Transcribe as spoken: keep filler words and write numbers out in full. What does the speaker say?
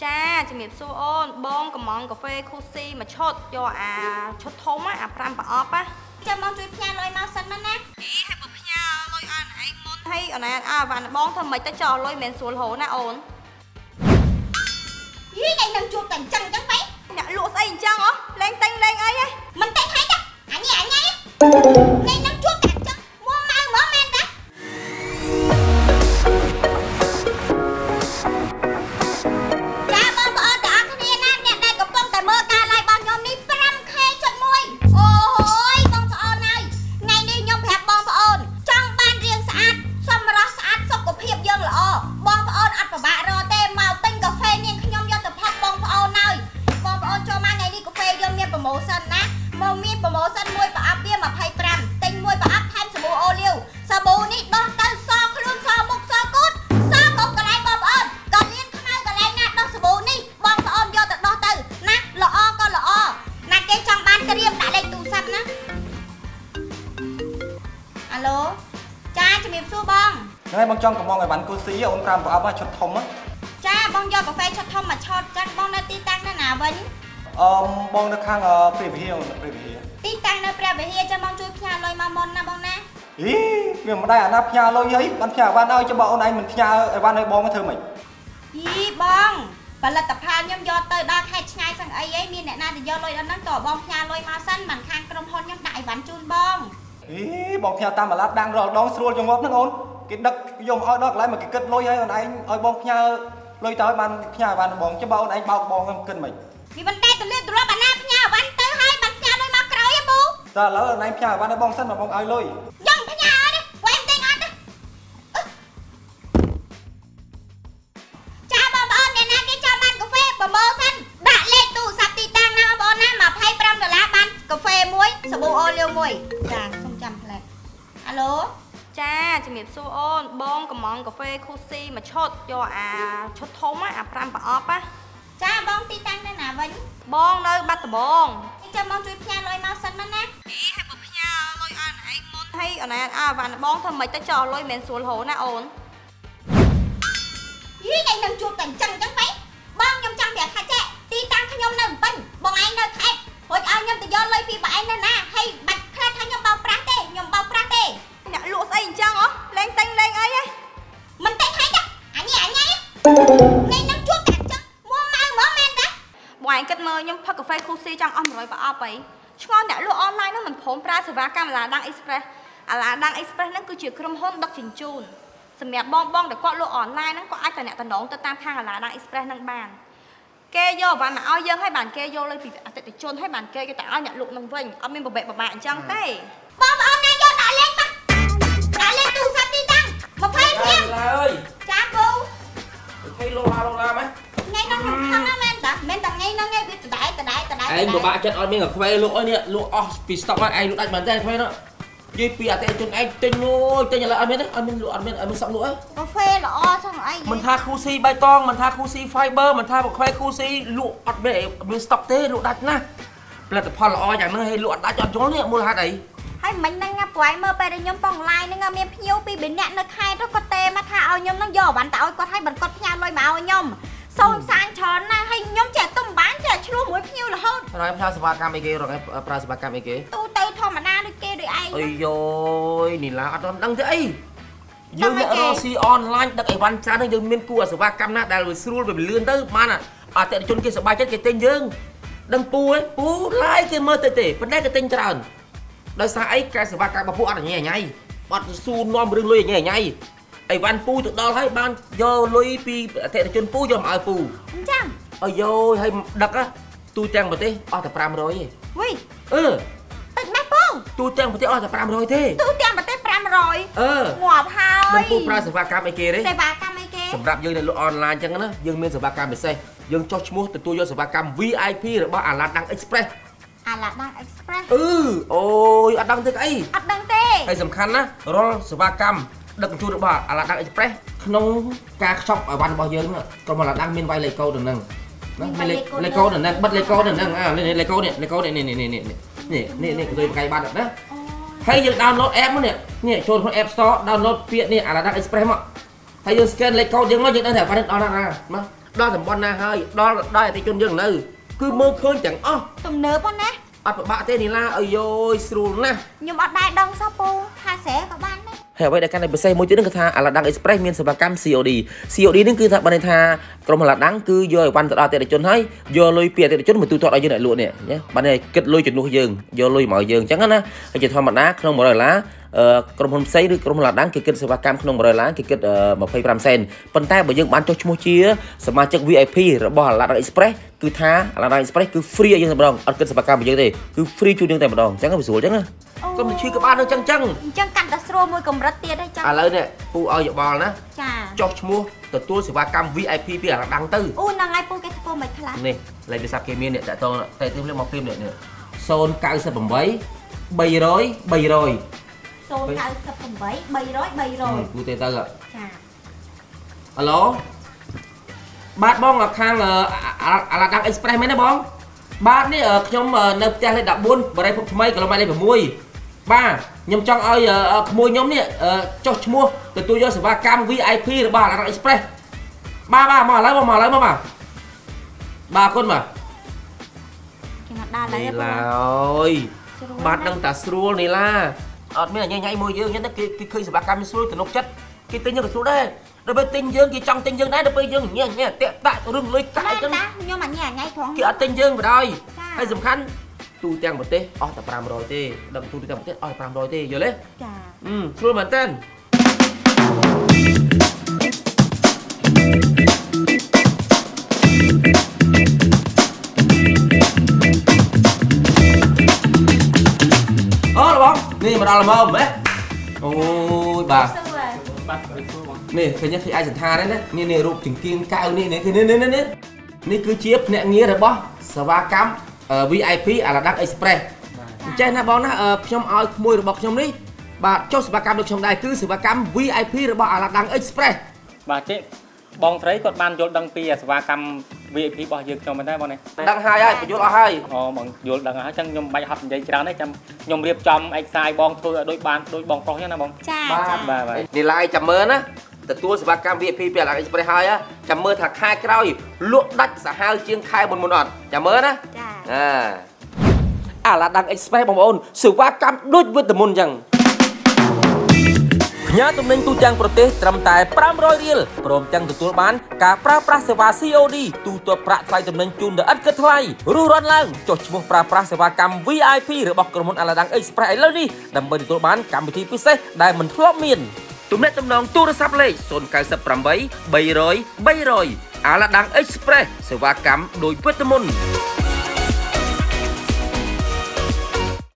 cha chỉ miệt xô ôn bông cầm món cà phê cozy mà chốt do à chốt thốn á à pram bả óp á cho mong chui pha lôi mau xanh mát nè ý hai bụp pha lôi ăn anh muốn thấy ở này à và bông thôi mày ta chờ lôi miền xuống hồ nè ổn ý anh đang chụp cảnh trăng trắng váy nè lụa xây hình trăng ó lên tanh lên ấy ấy mình tanh thấy đó anh nhảy nhảy trong cả mong người bán cô xí ông làm vào ba chốt thông á. Cha bông do cà phê chốt thông mà chốt chắc bông nơi ti tăng nơi nào vậy? Ờ bông nơi khang ở Privy Hill, Privy Hill. Ti tăng nơi Privy Hill cho bông chui pha lôi mà môn na bông na. Ý, mình mà đây à na pha lôi ấy, bán pha van ơi cho bọn này mình pha ở van ơi bông cái thơ mình. Ý bông, và là tập pha nhom do tới đo khai ngay sang ấy ấy miền này na thì do lôi đó nó tỏ bông pha lôi màu xanh bản khang trong hôn nhom đại bán chun bông. Ý bông pha ta mà lát đang rồi đón xuôi trong ngõ nó ôn. Cái đất dùng ở đó lại mà cái kết lôi ấy anh ơi bông nhà lôi tới bàn nhà bàn bóng cho bao anh bao bóng không cần mình vì vấn đề từ lên từ đó bàn nam nhà bàn tới hai bàn nhà lôi mà cày em bố ta lỡ anh nhà bàn bóng sân mà bóng ai lôi dòng cái nhà đấy quay em tên anh đấy cha bom ơn này nam cái cha man cà phê bom bơ sân đã lên tủ sạp tì tang nam bom nam mà phay pram rồi lá bàn cà phê muối sầu bồ ô liu muối già không chăm lại alo cha chỉ miệt xô ôn bông cầm món cà phê cozy mà chốt do à chốt thốn á à pram bả óp á cha bông ti tăng nơi nào vậy bông nơi bắt bông cho bông chui pha lôi mau xanh mát nè ý hai bụp pha lôi ăn anh muốn thấy ở này à và bông thôi mày ta chờ lôi miền xuống hồ nè ổn ý anh đang chụp cảnh trăng trắng váy bông nhom trăng bẻ khai chẹ ti tăng khi nhom nằm bênh bông anh nơi khai hồi ao nhom từ do lôi phi bả anh nơi nè hay bạch khai thay nhom bao prang tê nhom bao prang tê nè lụa xây hình trang ó lên tanh lên ấy ấy mình tanh thấy đó anh nhỉ anh nhỉ ngay nắng chua cả trắng mua mang mở men đó bọn anh kết mơ nhưng pha cà phê cozy trang om rồi và op ấy chúng con đã lụa online nó mình phốn ra sự va cam là đang express à là đang express nó cứ chịu không hôn đặc chỉnh chun sầm mẹ bong bong để có lụa online nó có ai tài nẹt tài nón tới tam khang là đang express năng bàn kê vô và mà ao dơ hai bàn kê vô lên thì tệ tệ chôn hai bàn kê cái tại ao nhặt lụa nông vinh ông em bảo bệ bảo bạn trang tê bom online vô đã lên mà đã lên tủ sắp đi đăng mà phê thêm chá bố thấy lô la lô la mấy ngay nó không thăng á men ta men ta ngay nó ngay biết từ đáy từ đáy từ đáy anh của bạn chất ôi mình ở khoe lỗ nè lỗ off vì stop anh lúc đánh bắn ra khoe đó dây pia tệ chân anh tên ngôi tên nhà là anh biết đấy anh mình lỗ anh biết anh mình sọc lỗ cà phê lỗ xong rồi anh mình tha cozy bay toang mình tha cozy fiber mình tha một khoe cozy lỗ ọt bể mình stop thế lỗ đặt na là tập phòn lỗ chẳng nữa hay lỗ đã chọn chỗ nè mua hạt ấy hay mình đang nghe quái mơ về đây nhóm phòng lai nên nghe miếng phiếu pi biến nhẹ nó khai rất có tê mà thao nhóm nó dò bán tạo có hai bật con nhà lôi máu nhóm sau sáng chón na hay nhóm trẻ tung bán trẻ chua muối phiếu là hơn rồi em sao ba cam kia rồi em pra ba cam kia tu tây thò mà na được kia được ai ơi rồi nhìn lá đón đăng thế dương nữa rồi si online đặc ấy bán chán đang dương miên cua ba cam na đài rồi sưu rồi lươn tới man à à tệ chôn kia số ba chết cái tên dương đăng pu ấy pu lai kia mơ tê tê vấn đề cái tên tròn đời xa ấy cái sự ba cái bà phụ ăn ở nhà nhảy bật su non rừng lôi nhà nhảy ấy van pu tự đo thấy ban do lôi pi thẹn chân pu do mày pu chăng ơi rồi hay đặc á tu trang một tí ở tập pram rồi ui ừ tịt mẹ pu tu trang một tí ở tập pram rồi thế tu trang một tí pram rồi ừ ngọt hai pu pram sự ba cam ấy kia đấy sự ba cam ấy kia sầm rạp dương này lôi online chăng đó dương miên sự ba cam để xe dương cho mua từ tu do sự ba cam vê i pê rồi bao Aladang Express Aladang Express ừ ôi ăn đăng thế cái ăn đăng thế hay tầm khăn á roll spa cam đừng chui được bà Aladang Express nông ca shop ở ban bao nhiêu nữa còn mà là đang miên vai lấy câu được nâng lấy câu được nâng bắt lấy câu được nâng à lấy lấy câu này lấy câu này này này này này này này này rồi cái ban được đó hay giờ download app nữa nè nè chôn con app store download phiện nè Aladang Express mà hay giờ scan lấy câu tiếng nói giờ đang thẻ phát hiện đó là mà đó thầm bon na hơi đó đó là tay chôn dương nữa cứ mơ khơi chẳng ó tầm nớ con nè ọt bạ thế này là ơi ơi srul nè nhưng ọt đại đông sao po hà sẽ có ban đấy hẹn với đại căn này bữa xe môi chữ nước tha Aladang express miền sờ bạc cam xì đi xì đi đến cứ thà bên tha còn Aladang cứ giờ quan tọt tay chôn hơi giờ lôi pìa tay chôn mình tụt tọt ở dưới này luôn nè nhé bên này kết lôi chuyển luôn dương giờ lôi mọi dương chẳng á chỉ thoa mặt đá không một đời lá còn hôm xây được còn là đáng kịch kịch sờ cam không một đời lá kịch kịch một phẩy năm sen bên tay bởi dương bán cho mua chia sờ ma chất vê i pê rồi bỏ Aladang express cứ tha Aladang express cứ free dương sờ đồng ở kịch sờ bạc cam bây giờ thì cứ free chui dương tay một đồng chẳng có bị sủa chẳng con chưa các bạn đâu chăng chăng chăng cắn đã sro môi cầm rất tiền đấy chăng à lời nè pu ơi dọ bò ná cho mua từ tua sửa ba cam vê i pê là đăng tư u là ngay pu cái pu mày thà nè lấy về sạp kia miên nè tại tôi nè tại tôi lấy một phim nè nè son cao sập bầm bấy bầy rồi bầy rồi son cao sập bầm bấy bầy rồi bầy rồi pu tê tơ ạ alo bát bong là khang là đăng express mấy nè bong bát nè trong nợ tiền lên đập buôn vào đây phục may còn mai lên phải mui ba nhầm trong ơi môi nhóm nè cho mua từ tôi do sửa ba cam vê i pê là ba là express ba ba mà lấy mà mà lấy mà mà ba con mà đây là ơi bạn đang tạt srul này là ở mấy là nhảy nhảy môi dương nhá cái cái khi sửa ba cam srul từ nọc chất cái tinh dương srul đây rồi bên tinh dương thì trong tinh dương đấy được bây dương nhẹ nhẹ tiện tại rừng lưới cãi chân nhưng mà nhẹ nhảy thoáng kia tinh dương vào đây hay dùm khăn tu tang một tê, oi tập làm rồi tê, đâm tu tang một tê, oi làm rồi tê, giờ lên. Ừ, luôn bản tên. Ơ là bóng, nè mà đo làm ôm đấy. Ôi bà. Nè, thấy nhá thì ai giật tha đấy đấy, nè nè rụp chừng kim cao nè nè nè nè nè nè. Nè cứ chiếp nè nghe rồi bó, sờ ba cắm. vê i pê Aladang express chơi na bóng na trong ao môi được bọc trong đấy bà cho sờ cam được trong đài cứ sờ cam vê i pê được bọc Aladang express bà chị bóng thấy còn ban vô đăng pi sờ cam vê i pê bọc dược trong bên đây bọn này đăng hai ai vô hai họ bằng vô đăng hai chân nhom bay học dây trắng đấy chăm nhom riệp chăm anh sai bóng thôi đôi bàn đôi bóng con nhá na bóng ba ba vậy thì lại chậm mơ á từ tua sờ cam vê i pê là express hai á chậm mơ thạc hai cái lụa đắt xả hai chiên khai một một đoạn chậm mơ á à à là đang express bằng ôn sự quá cam đôi với từ môn rằng nhá tụi mình tu trang protest trầm tài pram rồi riêng prom trang tụi tôi bán cả pra pra sờ và cod tu tôi pra thay tụi mình chun để ăn cất thay rú răn lang cho chúng pra pra sờ và cam vê i pê rồi bọc môn Aladang express lâu đi đầm bên tụi bán cam bị thi pc đại mình flop miền tụi mình tụi nòng tu ra sắp lấy sồn cái sập pram bay bay rồi bay rồi Aladang express sờ và cam đôi với từ môn